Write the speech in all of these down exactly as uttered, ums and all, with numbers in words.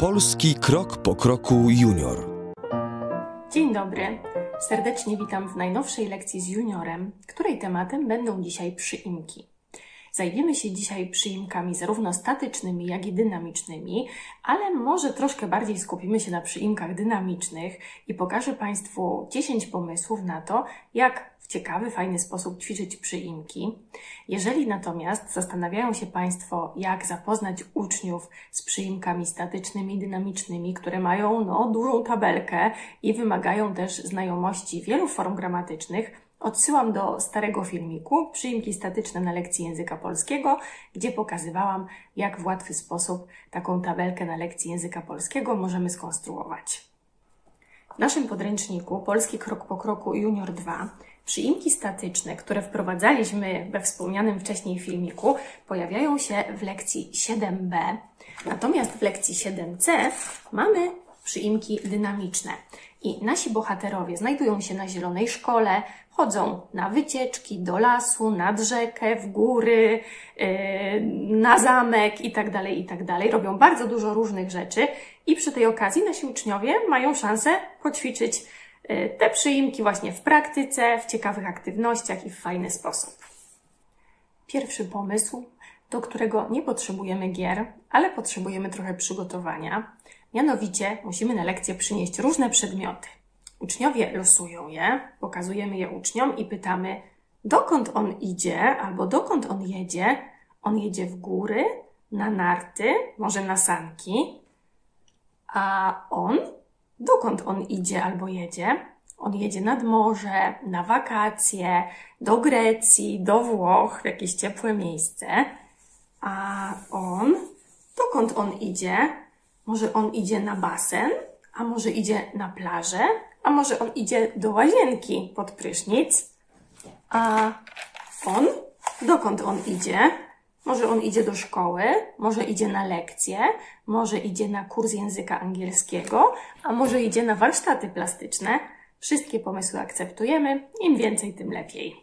Polski krok po kroku Junior. Dzień dobry. Serdecznie witam w najnowszej lekcji z Juniorem, której tematem będą dzisiaj przyimki. Zajmiemy się dzisiaj przyimkami zarówno statycznymi, jak i dynamicznymi, ale może troszkę bardziej skupimy się na przyimkach dynamicznych i pokażę Państwu dziesięć pomysłów na to, jak w ciekawy, fajny sposób ćwiczyć przyimki. Jeżeli natomiast zastanawiają się Państwo, jak zapoznać uczniów z przyimkami statycznymi, dynamicznymi, które mają no, dużą tabelkę i wymagają też znajomości wielu form gramatycznych, odsyłam do starego filmiku Przyimki statyczne na lekcji języka polskiego, gdzie pokazywałam, jak w łatwy sposób taką tabelkę na lekcji języka polskiego możemy skonstruować. W naszym podręczniku Polski krok po kroku Junior dwa przyimki statyczne, które wprowadzaliśmy we wspomnianym wcześniej filmiku, pojawiają się w lekcji siedem b, natomiast w lekcji siedem c mamy przyimki dynamiczne. I nasi bohaterowie znajdują się na zielonej szkole, chodzą na wycieczki, do lasu, nad rzekę, w góry, yy, na zamek itd., itd. Robią bardzo dużo różnych rzeczy i przy tej okazji nasi uczniowie mają szansę poćwiczyć yy, te przyimki właśnie w praktyce, w ciekawych aktywnościach i w fajny sposób. Pierwszy pomysł, do którego nie potrzebujemy gier, ale potrzebujemy trochę przygotowania. Mianowicie musimy na lekcję przynieść różne przedmioty. Uczniowie losują je, pokazujemy je uczniom i pytamy, dokąd on idzie albo dokąd on jedzie. On jedzie w góry, na narty, może na sanki. A on? Dokąd on idzie albo jedzie? On jedzie nad morze, na wakacje, do Grecji, do Włoch, w jakieś ciepłe miejsce. A on? Dokąd on idzie? Może on idzie na basen, a może idzie na plażę, a może on idzie do łazienki pod prysznic. A on? Dokąd on idzie? Może on idzie do szkoły, może idzie na lekcje, może idzie na kurs języka angielskiego, a może idzie na warsztaty plastyczne. Wszystkie pomysły akceptujemy, im więcej, tym lepiej.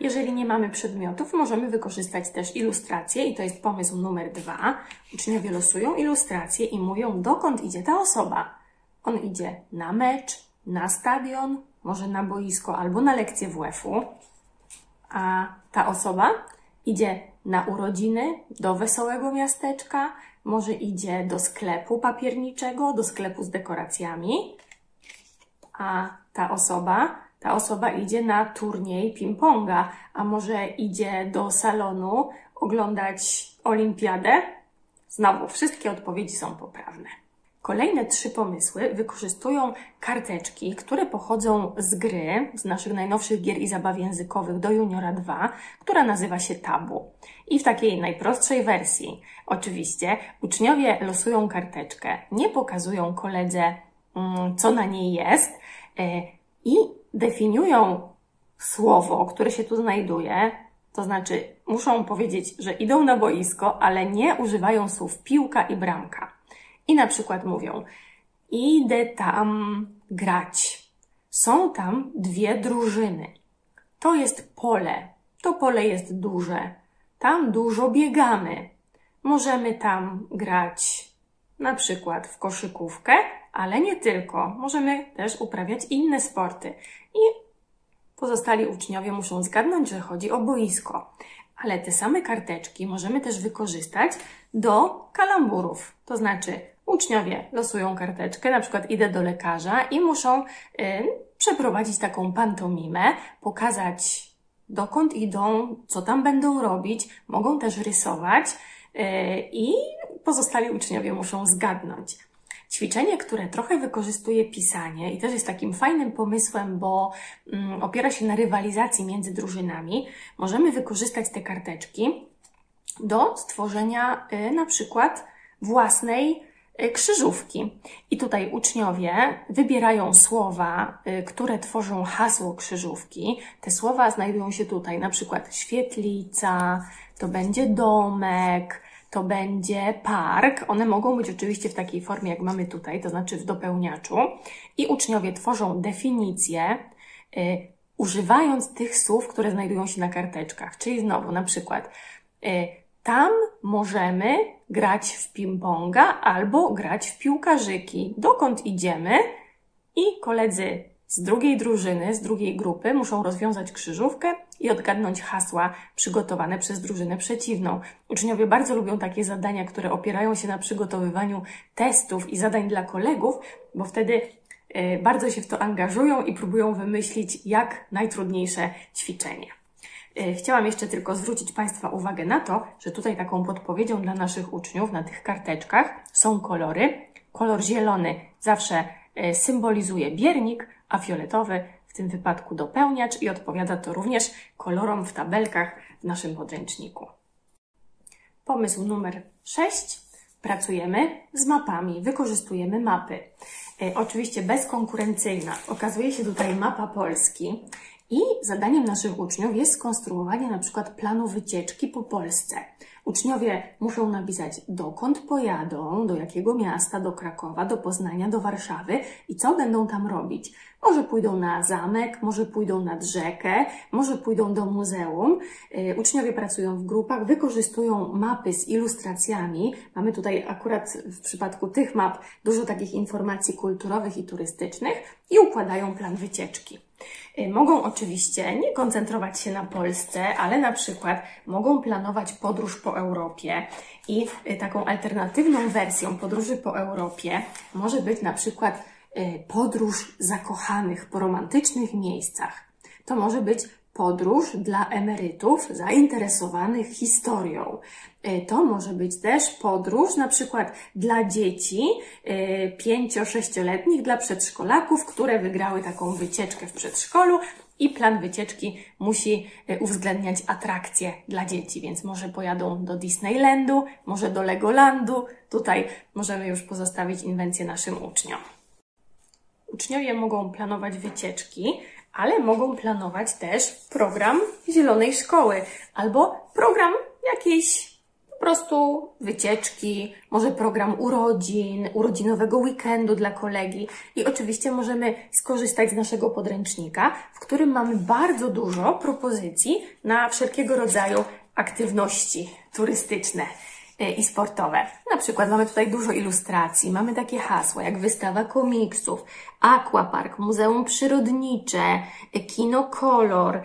Jeżeli nie mamy przedmiotów, możemy wykorzystać też ilustrację i to jest pomysł numer dwa. Uczniowie losują ilustrację i mówią, dokąd idzie ta osoba. On idzie na mecz, na stadion, może na boisko albo na lekcję wuefu. A ta osoba idzie na urodziny, do wesołego miasteczka, może idzie do sklepu papierniczego, do sklepu z dekoracjami. A ta osoba... Ta osoba idzie na turniej ping-ponga, a może idzie do salonu oglądać olimpiadę? Znowu, wszystkie odpowiedzi są poprawne. Kolejne trzy pomysły wykorzystują karteczki, które pochodzą z gry, z naszych najnowszych gier i zabaw językowych do Juniora dwa, która nazywa się Tabu. I w takiej najprostszej wersji, oczywiście, uczniowie losują karteczkę, nie pokazują koledze, co na niej jest i definiują słowo, które się tu znajduje, to znaczy muszą powiedzieć, że idą na boisko, ale nie używają słów piłka i bramka. I na przykład mówią, idę tam grać. Są tam dwie drużyny. To jest pole. To pole jest duże. Tam dużo biegamy. Możemy tam grać na przykład w koszykówkę, ale nie tylko. Możemy też uprawiać inne sporty. I pozostali uczniowie muszą zgadnąć, że chodzi o boisko. Ale te same karteczki możemy też wykorzystać do kalamburów. To znaczy uczniowie losują karteczkę, na przykład idę do lekarza i muszą y, przeprowadzić taką pantomimę, pokazać dokąd idą, co tam będą robić. Mogą też rysować y, i pozostali uczniowie muszą zgadnąć. Ćwiczenie, które trochę wykorzystuje pisanie i też jest takim fajnym pomysłem, bo mm, opiera się na rywalizacji między drużynami, możemy wykorzystać te karteczki do stworzenia y, na przykład własnej y, krzyżówki. I tutaj uczniowie wybierają słowa, y, które tworzą hasło krzyżówki. Te słowa znajdują się tutaj, na przykład świetlica, to będzie domek, to będzie park. One mogą być oczywiście w takiej formie, jak mamy tutaj, to znaczy w dopełniaczu. I uczniowie tworzą definicje, y, używając tych słów, które znajdują się na karteczkach. Czyli znowu na przykład y, Tam możemy grać w ping-ponga albo grać w piłkarzyki. Dokąd idziemy? I koledzy z drugiej drużyny, z drugiej grupy muszą rozwiązać krzyżówkę i odgadnąć hasła przygotowane przez drużynę przeciwną. Uczniowie bardzo lubią takie zadania, które opierają się na przygotowywaniu testów i zadań dla kolegów, bo wtedy bardzo się w to angażują i próbują wymyślić jak najtrudniejsze ćwiczenie. Chciałam jeszcze tylko zwrócić Państwa uwagę na to, że tutaj taką podpowiedzią dla naszych uczniów na tych karteczkach są kolory. Kolor zielony zawsze symbolizuje biernik, a fioletowy w tym wypadku dopełniacz i odpowiada to również kolorom w tabelkach w naszym podręczniku. Pomysł numer sześć. Pracujemy z mapami, wykorzystujemy mapy. Oczywiście bezkonkurencyjna okazuje się tutaj mapa Polski i zadaniem naszych uczniów jest skonstruowanie na przykład planu wycieczki po Polsce. Uczniowie muszą napisać, dokąd pojadą, do jakiego miasta, do Krakowa, do Poznania, do Warszawy i co będą tam robić. Może pójdą na zamek, może pójdą nad rzekę, może pójdą do muzeum. Uczniowie pracują w grupach, wykorzystują mapy z ilustracjami. Mamy tutaj akurat w przypadku tych map dużo takich informacji kulturowych i turystycznych i układają plan wycieczki. Mogą oczywiście nie koncentrować się na Polsce, ale na przykład mogą planować podróż po Europie i taką alternatywną wersją podróży po Europie może być na przykład podróż zakochanych po romantycznych miejscach. To może być podróż dla emerytów zainteresowanych historią. To może być też podróż na przykład dla dzieci pięcio-sześcioletnich, dla przedszkolaków, które wygrały taką wycieczkę w przedszkolu i plan wycieczki musi uwzględniać atrakcje dla dzieci, więc może pojadą do Disneylandu, może do Legolandu. Tutaj możemy już pozostawić inwencję naszym uczniom. Uczniowie mogą planować wycieczki, ale mogą planować też program zielonej szkoły albo program jakiejś po prostu wycieczki, może program urodzin, urodzinowego weekendu dla kolegi. I oczywiście możemy skorzystać z naszego podręcznika, w którym mamy bardzo dużo propozycji na wszelkiego rodzaju aktywności turystyczne i sportowe. Na przykład mamy tutaj dużo ilustracji, mamy takie hasła jak wystawa komiksów, aquapark, muzeum przyrodnicze, kinokolor,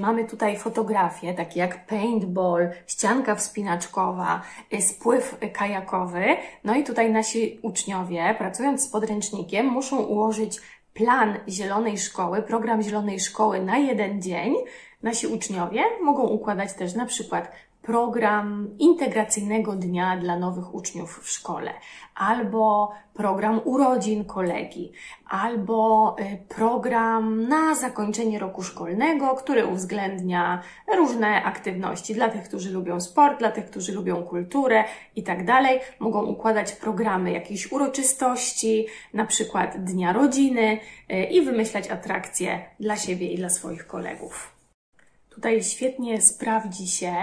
mamy tutaj fotografie takie jak paintball, ścianka wspinaczkowa, spływ kajakowy. No i tutaj nasi uczniowie, pracując z podręcznikiem, muszą ułożyć plan zielonej szkoły, program zielonej szkoły na jeden dzień. Nasi uczniowie mogą układać też na przykład program integracyjnego dnia dla nowych uczniów w szkole, albo program urodzin kolegi, albo program na zakończenie roku szkolnego, który uwzględnia różne aktywności dla tych, którzy lubią sport, dla tych, którzy lubią kulturę i tak dalej. Mogą układać programy jakiejś uroczystości, na przykład Dnia Rodziny i wymyślać atrakcje dla siebie i dla swoich kolegów. Tutaj świetnie sprawdzi się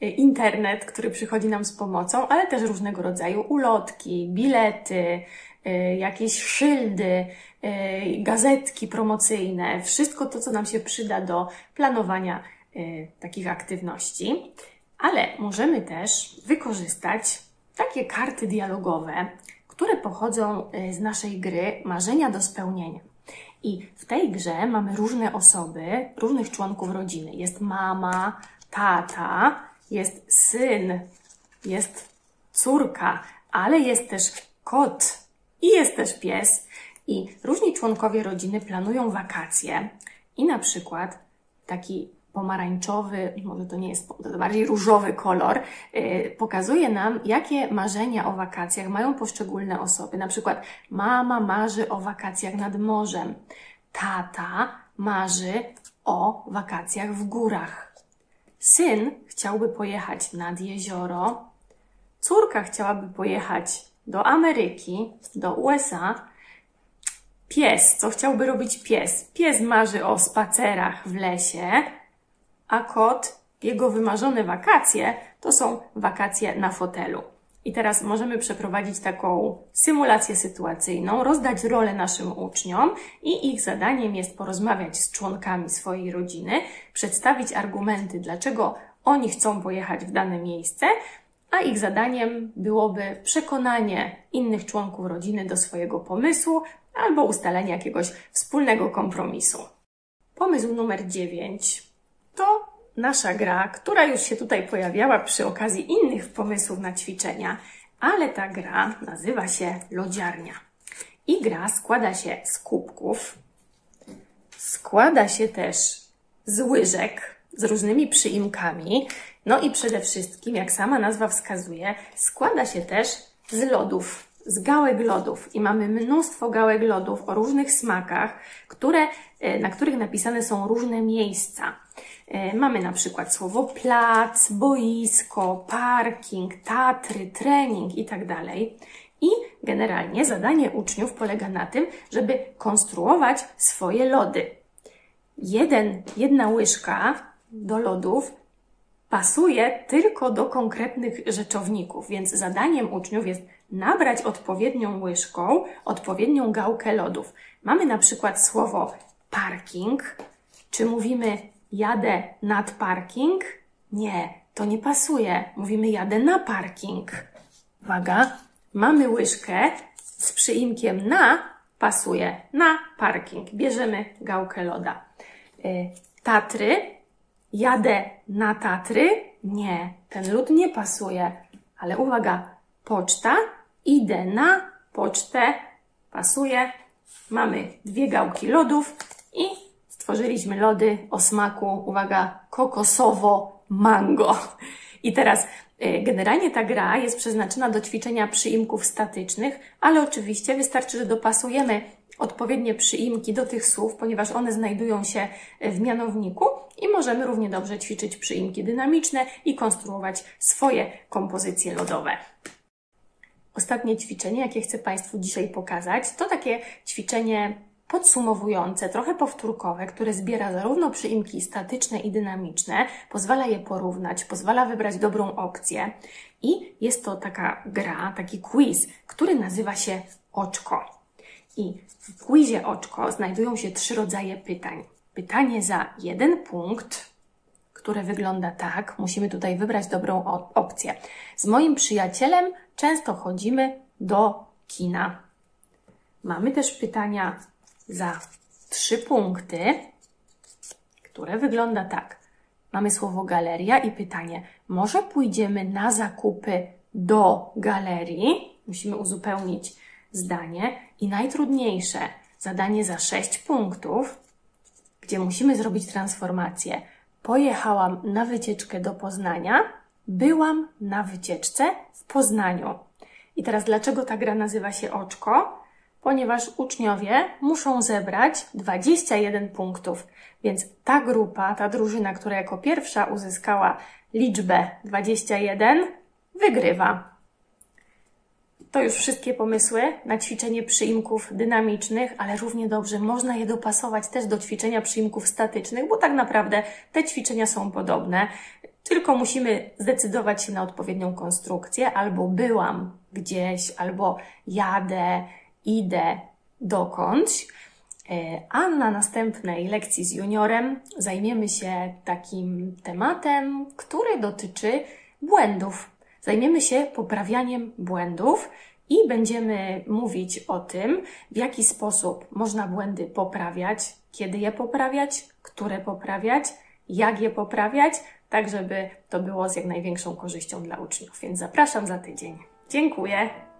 internet, który przychodzi nam z pomocą, ale też różnego rodzaju ulotki, bilety, jakieś szyldy, gazetki promocyjne. Wszystko to, co nam się przyda do planowania takich aktywności. Ale możemy też wykorzystać takie karty dialogowe, które pochodzą z naszej gry Marzenia do spełnienia. I w tej grze mamy różne osoby, różnych członków rodziny. Jest mama, tata, jest syn, jest córka, ale jest też kot i jest też pies. I różni członkowie rodziny planują wakacje i na przykład taki pomarańczowy, może to nie jest, to bardziej różowy kolor, yy, pokazuje nam, jakie marzenia o wakacjach mają poszczególne osoby. Na przykład mama marzy o wakacjach nad morzem, tata marzy o wakacjach w górach, syn chciałby pojechać nad jezioro, córka chciałaby pojechać do Ameryki, do U S A, pies, co chciałby robić pies? Pies marzy o spacerach w lesie, a kot, jego wymarzone wakacje, to są wakacje na fotelu. I teraz możemy przeprowadzić taką symulację sytuacyjną, rozdać role naszym uczniom i ich zadaniem jest porozmawiać z członkami swojej rodziny, przedstawić argumenty, dlaczego oni chcą pojechać w dane miejsce, a ich zadaniem byłoby przekonanie innych członków rodziny do swojego pomysłu albo ustalenie jakiegoś wspólnego kompromisu. Pomysł numer dziewięć to nasza gra, która już się tutaj pojawiała przy okazji innych pomysłów na ćwiczenia, ale ta gra nazywa się Lodziarnia. I gra składa się z kubków, składa się też z łyżek z różnymi przyimkami, no i przede wszystkim, jak sama nazwa wskazuje, składa się też z lodów, z gałek lodów. I mamy mnóstwo gałek lodów o różnych smakach, które, na których napisane są różne miejsca. Mamy na przykład słowo plac, boisko, parking, Tatry, trening itd. I generalnie zadanie uczniów polega na tym, żeby konstruować swoje lody. Jeden, jedna łyżka do lodów pasuje tylko do konkretnych rzeczowników, więc zadaniem uczniów jest nabrać odpowiednią łyżką, odpowiednią gałkę lodów. Mamy na przykład słowo parking. Czy mówimy jadę nad parking? Nie, to nie pasuje. Mówimy jadę na parking. Uwaga, mamy łyżkę z przyimkiem na, pasuje na parking. Bierzemy gałkę loda. Tatry, jadę na Tatry? Nie, ten lód nie pasuje. Ale uwaga, poczta, idę na pocztę, pasuje. Mamy dwie gałki lodów i stworzyliśmy lody o smaku, uwaga, kokosowo-mango. I teraz generalnie ta gra jest przeznaczona do ćwiczenia przyimków statycznych, ale oczywiście wystarczy, że dopasujemy odpowiednie przyimki do tych słów, ponieważ one znajdują się w mianowniku i możemy równie dobrze ćwiczyć przyimki dynamiczne i konstruować swoje kompozycje lodowe. Ostatnie ćwiczenie, jakie chcę Państwu dzisiaj pokazać, to takie ćwiczenie podsumowujące, trochę powtórkowe, które zbiera zarówno przyimki statyczne i dynamiczne, pozwala je porównać, pozwala wybrać dobrą opcję i jest to taka gra, taki quiz, który nazywa się Oczko. I w quizie Oczko znajdują się trzy rodzaje pytań. Pytanie za jeden punkt, które wygląda tak, musimy tutaj wybrać dobrą opcję. Z moim przyjacielem często chodzimy do kina. Mamy też pytania za trzy punkty, które wygląda tak. Mamy słowo galeria i pytanie, może pójdziemy na zakupy do galerii? Musimy uzupełnić zdanie. I najtrudniejsze zadanie za sześć punktów, gdzie musimy zrobić transformację. Pojechałam na wycieczkę do Poznania, byłam na wycieczce w Poznaniu. I teraz dlaczego ta gra nazywa się Oczko? Ponieważ uczniowie muszą zebrać dwadzieścia jeden punktów. Więc ta grupa, ta drużyna, która jako pierwsza uzyskała liczbę dwadzieścia jeden, wygrywa. To już wszystkie pomysły na ćwiczenie przyimków dynamicznych, ale równie dobrze można je dopasować też do ćwiczenia przyimków statycznych, bo tak naprawdę te ćwiczenia są podobne. Tylko musimy zdecydować się na odpowiednią konstrukcję, albo byłam gdzieś, albo jadę, idę dokądś. A na następnej lekcji z juniorem zajmiemy się takim tematem, który dotyczy błędów. Zajmiemy się poprawianiem błędów i będziemy mówić o tym, w jaki sposób można błędy poprawiać, kiedy je poprawiać, które poprawiać, jak je poprawiać, tak żeby to było z jak największą korzyścią dla uczniów. Więc zapraszam za tydzień. Dziękuję!